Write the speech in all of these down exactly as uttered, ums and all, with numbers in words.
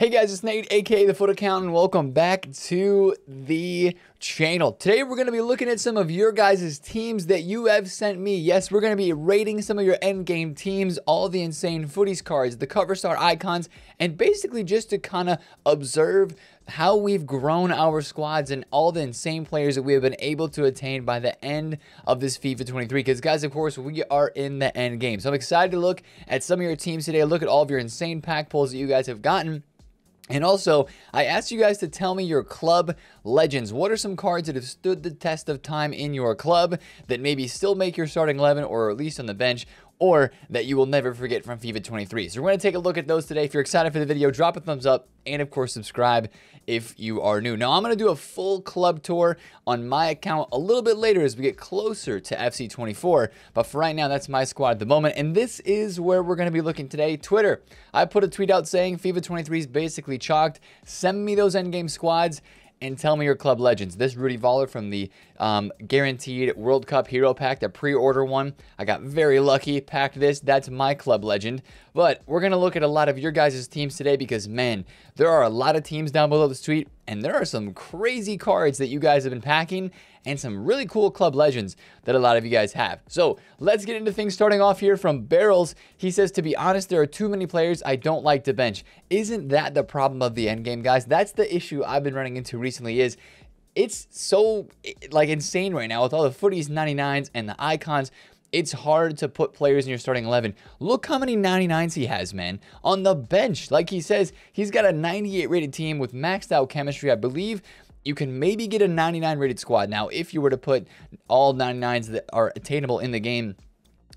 Hey guys, it's Nate, aka The Foot Account, and welcome back to the channel. Today we're going to be looking at some of your guys' teams that you have sent me. Yes, we're going to be rating some of your endgame teams, all the insane footies cards, the cover star icons, and basically just to kind of observe how we've grown our squads and all the insane players that we have been able to attain by the end of this FIFA twenty-three. Because guys, of course, we are in the end game. So I'm excited to look at some of your teams today, look at all of your insane pack pulls that you guys have gotten. And also, I asked you guys to tell me your club legends. What are some cards that have stood the test of time in your club that maybe still make your starting eleven or at least on the bench, or that you will never forget from FIFA twenty-three? So we're going to take a look at those today. If you're excited for the video, drop a thumbs up and, of course, subscribe if you are new. Now, I'm going to do a full club tour on my account a little bit later as we get closer to F C twenty-four. But for right now, that's my squad at the moment. And this is where we're going to be looking today. Twitter. I put a tweet out saying FIFA twenty-three is basically chalked. Send me those endgame squads and tell me your club legends. This Rudy Voller from the um, Guaranteed World Cup Hero Pack, that pre-order one. I got very lucky, packed this. That's my club legend. But we're going to look at a lot of your guys' teams today because, man, there are a lot of teams down below this tweet, and there are some crazy cards that you guys have been packing and some really cool club legends that a lot of you guys have. So let's get into things, starting off here from Barrels. He says, to be honest, there are too many players I don't like to bench. Isn't that the problem of the end game, guys? That's the issue I've been running into recently is it's so like insane right now with all the footies, ninety-nines, and the icons. It's hard to put players in your starting eleven. Look how many ninety-nines he has, man, on the bench. Like he says, he's got a ninety-eight rated team with maxed out chemistry. I believe you can maybe get a ninety-nine rated squad now if you were to put all ninety-nines that are attainable in the game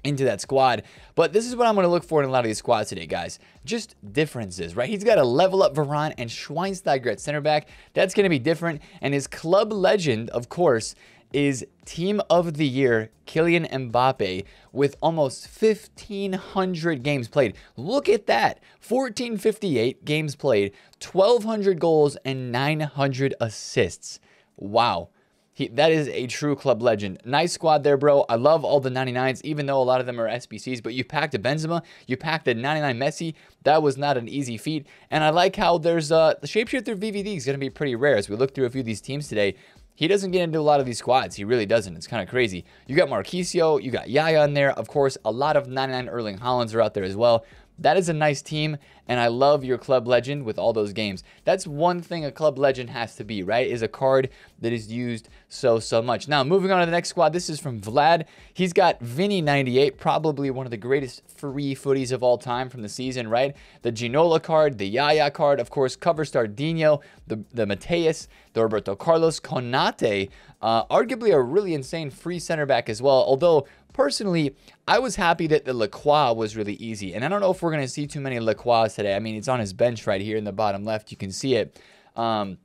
into that squad. But this is what I'm going to look for in a lot of these squads today, guys. Just differences, right? He's got to level up Varane and Schweinsteiger at center back. That's going to be different. And his club legend, of course, is Team of the Year, Kylian Mbappe, with almost fifteen hundred games played. Look at that, fourteen fifty-eight games played, twelve hundred goals, and nine hundred assists. Wow. He, that is a true club legend. Nice squad there, bro. I love all the ninety-nines, even though a lot of them are S B Cs, but you packed a Benzema, you packed a ninety-nine Messi. That was not an easy feat. And I like how there's uh, the shapeshifter V V D is going to be pretty rare as we look through a few of these teams today. He doesn't get into a lot of these squads. He really doesn't. It's kind of crazy. You got Marquinhos. You got Yaya in there. Of course, a lot of ninety-nine Erling Haalands are out there as well. That is a nice team, and I love your club legend with all those games. That's one thing a club legend has to be, right, is a card that is used so, so much. Now, moving on to the next squad, this is from Vlad. He's got Vinny ninety-eight, probably one of the greatest free footies of all time from the season, right? The Ginola card, the Yaya card, of course, cover star Dino, the, the Mateus, the Roberto Carlos, Konate, uh, arguably a really insane free center back as well, although personally, I was happy that the Lacroix was really easy. And I don't know if we're going to see too many Lacroix today. I mean, it's on his bench right here in the bottom left. You can see it. Um,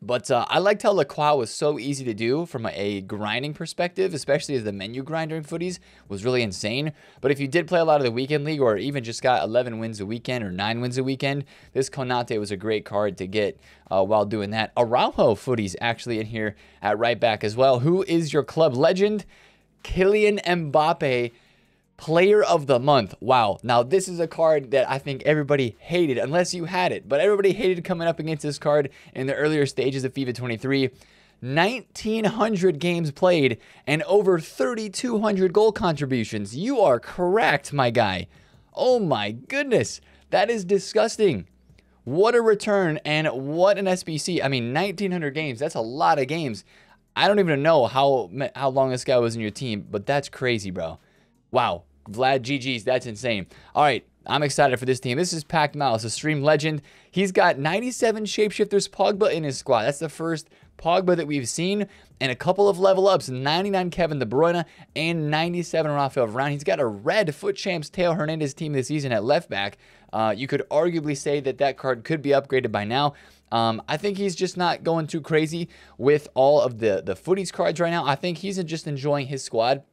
but uh, I liked how Lacroix was so easy to do from a, a grinding perspective, especially as the menu grinder in footies was really insane. But if you did play a lot of the weekend league or even just got eleven wins a weekend or nine wins a weekend, this Konate was a great card to get uh, while doing that. Araujo footies actually in here at right back as well. Who is your club legend? Kylian Mbappe, player of the month. Wow. Now, this is a card that I think everybody hated, unless you had it. But everybody hated coming up against this card in the earlier stages of FIFA twenty-three. nineteen hundred games played and over thirty-two hundred goal contributions. You are correct, my guy. Oh, my goodness. That is disgusting. What a return and what an S B C. I mean, nineteen hundred games. That's a lot of games. I don't even know how how long this guy was in your team, but that's crazy, bro. Wow. Vlad, G Gs. That's insane. All right. I'm excited for this team. This is Pac Mouse, a stream legend. He's got ninety-seven shapeshifters Pogba in his squad. That's the first Pogba that we've seen, and a couple of level ups, ninety-nine Kevin De Bruyne and ninety-seven Rafael Varane. He's got a red Foot Champs Teo Hernandez team this season at left back. Uh, you could arguably say that that card could be upgraded by now. Um, I think he's just not going too crazy with all of the, the footies cards right now. I think he's just enjoying his squad.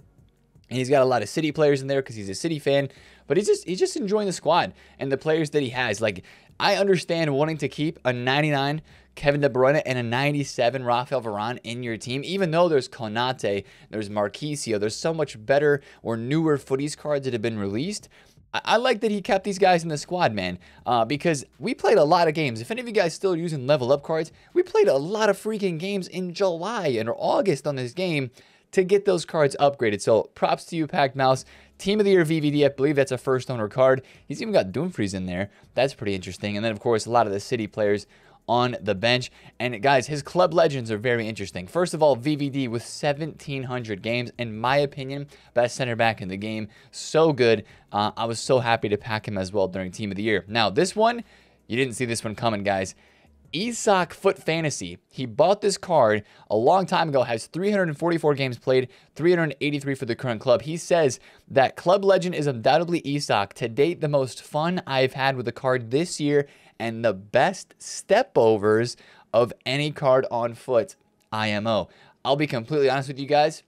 And he's got a lot of City players in there because he's a City fan. But he's just he's just enjoying the squad and the players that he has. Like, I understand wanting to keep a ninety-nine Kevin De Bruyne and a ninety-seven Rafael Varane in your team, even though there's Konate, there's Marquinhos, there's so much better or newer footies cards that have been released. I, I like that he kept these guys in the squad, man, uh, because we played a lot of games. If any of you guys still using level up cards, we played a lot of freaking games in July and or August on this game to get those cards upgraded. So props to you, Packed Mouse. Team of the Year V V D, I believe that's a first owner card. He's even got Dumfries in there. That's pretty interesting. And then, of course, a lot of the City players on the bench. And guys, his club legends are very interesting. First of all, V V D with seventeen hundred games, in my opinion, best center back in the game. So good. Uh, I was so happy to pack him as well during Team of the Year. Now, this one, you didn't see this one coming, guys. Isak Foot Fantasy. He bought this card a long time ago, has three hundred forty-four games played, three hundred eighty-three for the current club. He says that club legend is undoubtedly Isak. To date, the most fun I've had with the card this year and the best stepovers of any card on foot, I M O. I'll be completely honest with you guys.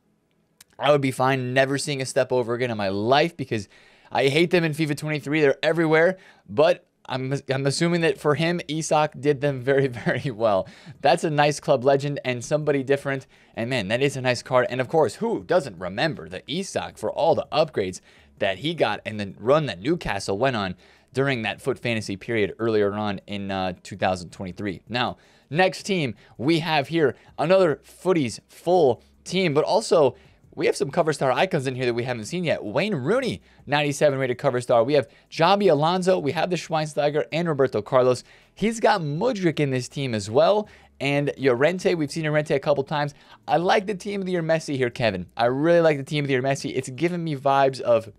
I would be fine never seeing a stepover again in my life because I hate them in FIFA twenty-three. They're everywhere, but I'm, I'm assuming that for him, Isak did them very, very well. That's a nice club legend and somebody different. And man, that is a nice card. And of course, who doesn't remember the Isak for all the upgrades that he got and the run that Newcastle went on during that Foot Fantasy period earlier on in uh, two thousand twenty-three. Now, next team we have here, another footies full team, but also we have some cover star icons in here that we haven't seen yet. Wayne Rooney, ninety-seven rated cover star. We have Xabi Alonso. We have the Schweinsteiger and Roberto Carlos. He's got Mudryk in this team as well. And Llorente, we've seen Llorente a couple times. I like the Team of the Year Messi here, Kevin. I really like the Team of the Year Messi. It's giving me vibes of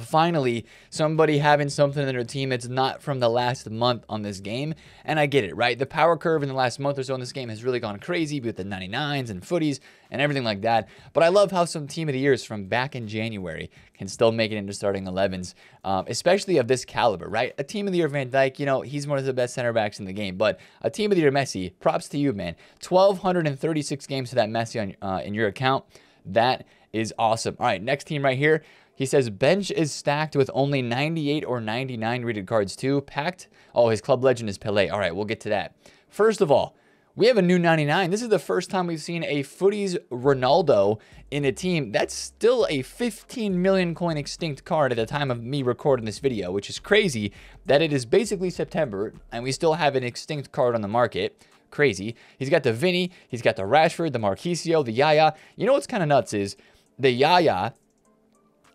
finally somebody having something in their team that's not from the last month on this game. And I get it, right? The power curve in the last month or so in this game has really gone crazy with the ninety-nines and footies and everything like that. But I love how some Team of the Years from back in January can still make it into starting elevens, um, especially of this caliber, right? A Team of the Year Van Dijk, you know, he's one of the best center backs in the game. But a Team of the Year Messi, props to you, man. twelve thirty-six games to that Messi on, uh, in your account. That is awesome. All right, next team right here. He says, bench is stacked with only ninety-eight or ninety-nine rated cards too. Packed. Oh, his club legend is Pelé. All right, we'll get to that. First of all, we have a new ninety-nine. This is the first time we've seen a footies Ronaldo in a team. That's still a fifteen million coin extinct card at the time of me recording this video, which is crazy that it is basically September and we still have an extinct card on the market. Crazy. He's got the Vinny. He's got the Rashford, the Marquinhos, the Yaya. You know what's kind of nuts is the Yaya.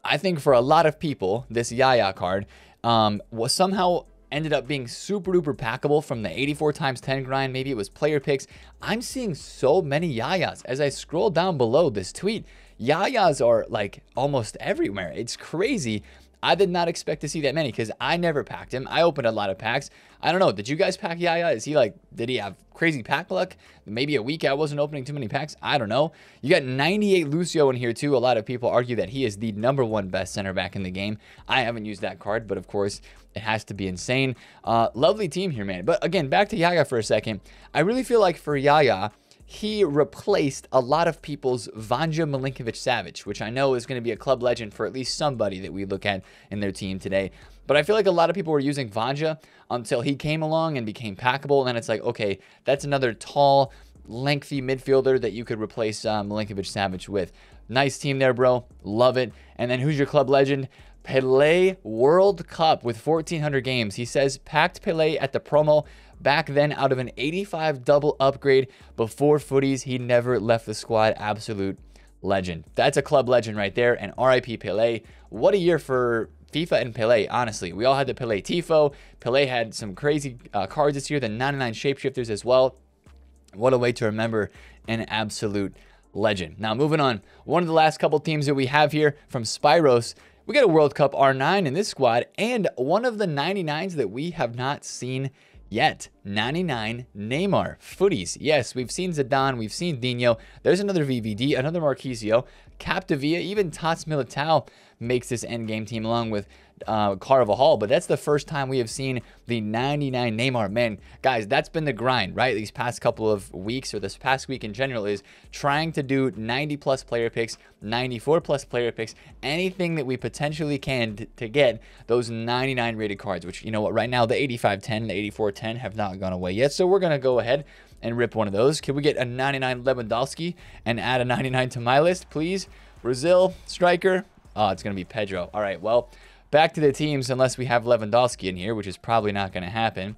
I think for a lot of people, this Yaya card um, was somehow ended up being super duper packable from the eighty-four times ten grind. Maybe it was player picks. I'm seeing so many Yayas. As I scroll down below this tweet, Yayas are like almost everywhere. It's crazy. I did not expect to see that many because I never packed him. I opened a lot of packs. I don't know. Did you guys pack Yaya? Is he like, did he have crazy pack luck? Maybe a week I wasn't opening too many packs. I don't know. You got ninety-eight Lucio in here too. A lot of people argue that he is the number one best center back in the game. I haven't used that card, but of course it has to be insane. Uh, lovely team here, man. But again, back to Yaya for a second. I really feel like for Yaya, he replaced a lot of people's Vanja Milinković-Savić, which I know is going to be a club legend for at least somebody that we look at in their team today. But I feel like a lot of people were using Vanja until he came along and became packable. And then it's like, okay, that's another tall, lengthy midfielder that you could replace uh, Milinković-Savić with. Nice team there, bro. Love it. And then who's your club legend? Pelé World Cup with fourteen hundred games. He says, packed Pelé at the promo. Back then, out of an eighty-five double upgrade before footies, he never left the squad. Absolute legend. That's a club legend right there. And R I P Pelé. What a year for FIFA and Pelé, honestly. We all had the Pelé Tifo. Pelé had some crazy uh, cards this year. The ninety-nine Shapeshifters as well. What a way to remember an absolute legend. Now, moving on. One of the last couple teams that we have here from Spyros. We got a World Cup R nine in this squad. And one of the ninety-nines that we have not seen yet, ninety-nine Neymar footies. Yes, we've seen Zidane, we've seen Dino. There's another V V D, another Marquinhos, Capdevila, even Tots Militao makes this endgame team along with uh, Carvajal. But that's the first time we have seen the ninety-nine Neymar. Man, guys, that's been the grind, right? These past couple of weeks or this past week in general is trying to do ninety plus player picks, ninety-four plus player picks, anything that we potentially can t to get those ninety-nine rated cards, which, you know what, right now the eighty-five ten, the eighty-four ten have not gone away yet. So we're going to go ahead and rip one of those. Can we get a ninety-nine Lewandowski and add a ninety-nine to my list, please? Brazil, striker. Oh, it's going to be Pedro. All right, well, Back to the teams, unless we have Lewandowski in here, which is probably not going to happen.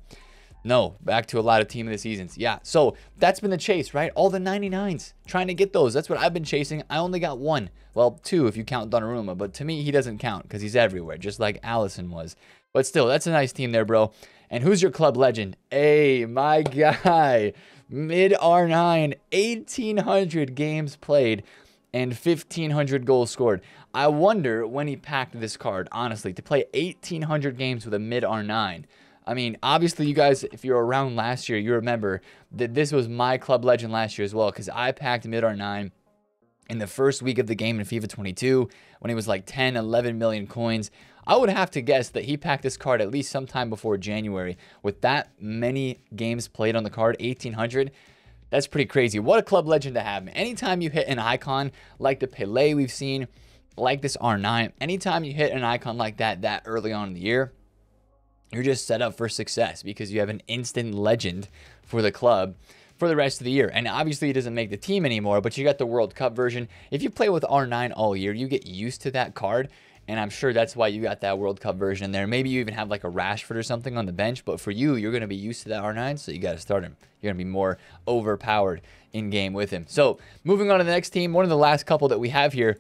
No, back to a lot of team of the seasons. Yeah, so that's been the chase, right? All the ninety-nines, trying to get those. That's what I've been chasing. I only got one. Well, two if you count Donnarumma, but to me, he doesn't count because he's everywhere, just like Allison was. But still, that's a nice team there, bro. And who's your club legend? Hey, my guy, mid R nine, eighteen hundred games played and fifteen hundred goals scored. I wonder when he packed this card, honestly, to play eighteen hundred games with a mid R nine. I mean, obviously, you guys, if you're around last year, you remember that this was my club legend last year as well, because I packed mid R nine in the first week of the game in FIFA twenty-two when it was like ten, eleven million coins. I would have to guess that he packed this card at least sometime before January. With that many games played on the card, eighteen hundred, that's pretty crazy. What a club legend to have. Anytime you hit an icon like the Pelé we've seen, like this R nine, anytime you hit an icon like that that early on in the year, you're just set up for success because you have an instant legend for the club for the rest of the year. And obviously, it doesn't make the team anymore, but you got the World Cup version. If you play with R nine all year, you get used to that card, and I'm sure that's why you got that World Cup version in there. Maybe you even have like a Rashford or something on the bench, but for you, you're going to be used to that R nine, so you got to start him. You're going to be more overpowered in-game with him. So moving on to the next team, one of the last couple that we have here,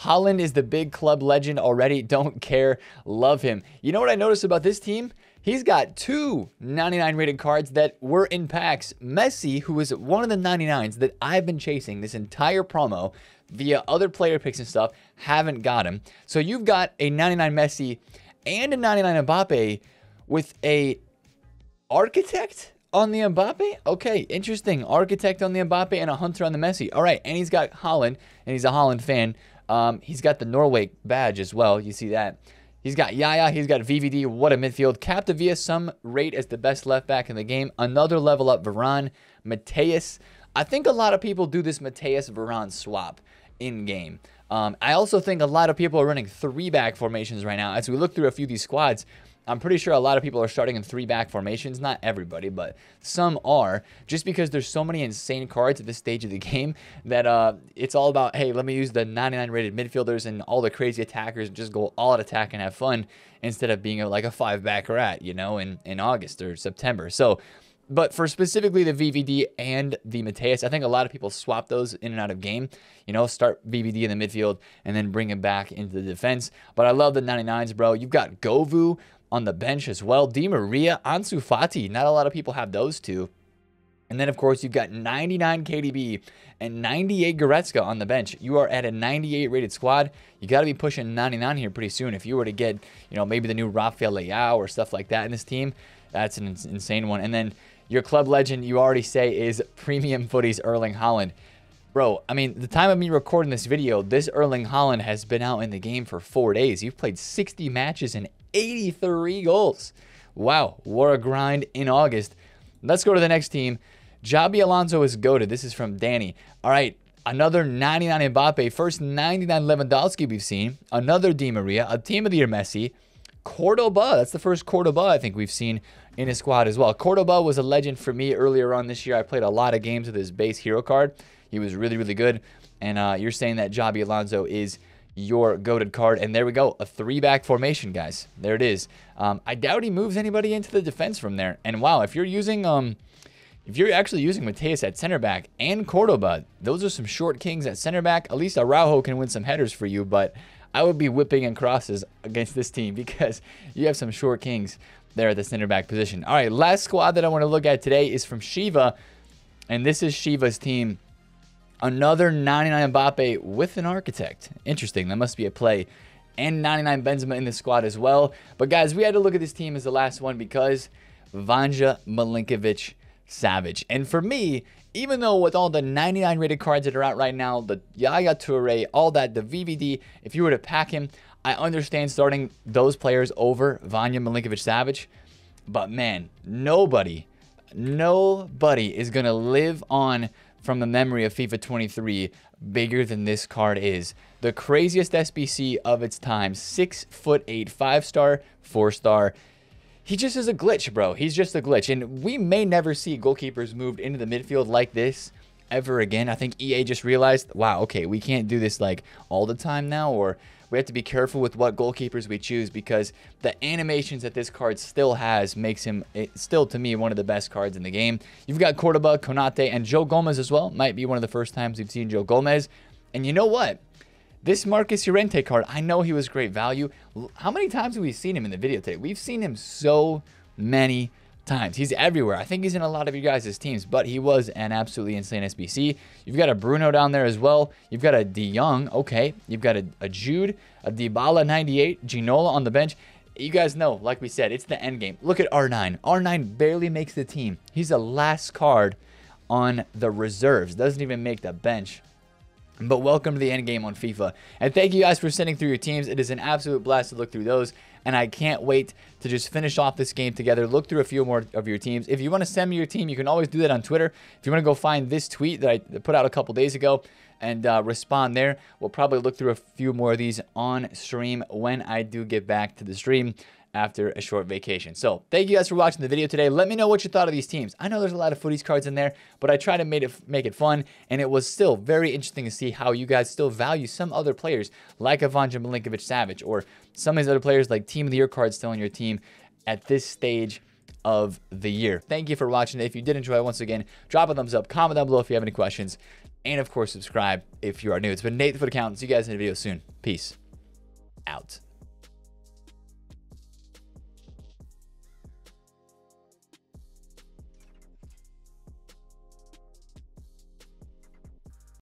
Haaland is the big club legend already. Don't care. Love him. You know what I noticed about this team? He's got two ninety-nine rated cards that were in packs. Messi, who is one of the ninety-nines that I've been chasing this entire promo via other player picks and stuff, haven't got him. So you've got a ninety-nine Messi and a ninety-nine Mbappe with a architect on the Mbappe? Okay, interesting. Architect on the Mbappe and a hunter on the Messi. All right, and he's got Haaland, and he's a Haaland fan. Um, he's got the Norway badge as well. You see that. He's got Yaya. He's got V V D. What a midfield. Capdevila, some rate as the best left back in the game. Another level up, Varane. Mateus. I think a lot of people do this Mateus-Varane swap in-game. Um, I also think a lot of people are running three-back formations right now. As we look through a few of these squads, I'm pretty sure a lot of people are starting in three-back formations. Not everybody, but some are. Just because there's so many insane cards at this stage of the game that uh, it's all about, hey, let me use the ninety-nine rated midfielders and all the crazy attackers and just go all-out attack and have fun instead of being a, like a five-back rat, you know, in, in August or September. So, but for specifically the V V D and the Mateus, I think a lot of people swap those in and out of game. You know, start V V D in the midfield and then bring him back into the defense. But I love the ninety-nines, bro. You've got Govu on the bench as well. Di Maria, Ansu Fati. Not a lot of people have those two. And then, of course, you've got ninety-nine K D B and ninety-eight Goretzka on the bench. You are at a ninety-eight rated squad. You got to be pushing ninety-nine here pretty soon. If you were to get, you know, maybe the new Rafael Leao or stuff like that in this team, that's an insane one. And then your club legend, you already say, is Premium Footies Erling Haaland. Bro, I mean, the time of me recording this video, this Erling Haaland has been out in the game for four days. You've played sixty matches and eighty-three goals. Wow, what a grind in August. Let's go to the next team. Xabi Alonso is goated. This is from Danny. All right, another ninety-nine Mbappe. First ninety-nine Lewandowski we've seen. Another Di Maria. A team of the year Messi. Cordoba. That's the first Cordoba I think we've seen in his squad as well. Cordoba was a legend for me earlier on this year. I played a lot of games with his base hero card. He was really, really good. And uh, you're saying that Xabi Alonso is your goated card. And there we go. A three-back formation, guys. There it is. Um, I doubt he moves anybody into the defense from there. And wow, if you're using... um, if you're actually using Mateus at center back and Cordoba, those are some short kings at center back. At least Araujo can win some headers for you, but I would be whipping and crosses against this team because you have some short kings there at the center back position. All right, last squad that I want to look at today is from Shiva, and this is Shiva's team. Another ninety-nine Mbappe with an architect. Interesting. That must be a play. And ninety-nine Benzema in the squad as well. But guys, we had to look at this team as the last one because Vanja Milinković-Savić. Savage. And for me, even though with all the ninety-nine rated cards that are out right now, the Yaya Toure, all that, the V V D, if you were to pack him, I understand starting those players over Vanja Milinković-Savić. But man, nobody, nobody is going to live on from the memory of FIFA twenty-three bigger than this card is. The craziest S B C of its time, six foot eight, five star, four star. He just is a glitch, bro. He's just a glitch. And we may never see goalkeepers moved into the midfield like this ever again. I think E A just realized, wow, okay, we can't do this like all the time now, or we have to be careful with what goalkeepers we choose, because the animations that this card still has makes him, it, still to me, one of the best cards in the game. You've got Cordoba, Konate, and Joe Gomez as well. Might be one of the first times we've seen Joe Gomez. And you know what? This Marcus Llorente card, I know he was great value. How many times have we seen him in the video today? We've seen him so many times. He's everywhere. I think he's in a lot of you guys' teams, but he was an absolutely insane S B C. You've got a Bruno down there as well. You've got a De Young. Okay. You've got a, a Jude, a Dybala ninety-eight, Ginola on the bench. You guys know, like we said, it's the end game. Look at R nine. R nine barely makes the team. He's the last card on the reserves. Doesn't even make the bench. But welcome to the end game on FIFA. And thank you guys for sending through your teams. It is an absolute blast to look through those. And I can't wait to just finish off this game together. Look through a few more of your teams. If you want to send me your team, you can always do that on Twitter. If you want to go find this tweet that I put out a couple days ago and uh, respond there, we'll probably look through a few more of these on stream when I do get back to the stream after a short vacation. So thank you guys for watching the video today. Let me know what you thought of these teams. I know there's a lot of footies cards in there, but I tried to make it make it fun, and it was still very interesting to see how you guys still value some other players like Vanja Milinković-Savić or some of these other players like Team of the Year cards still in your team at this stage of the year. Thank you for watching. If you did enjoy, once again, drop a thumbs up, comment down below if you have any questions, and of course subscribe if you are new. It's been Nate the Foot Accountant. See you guys in the video soon. Peace out.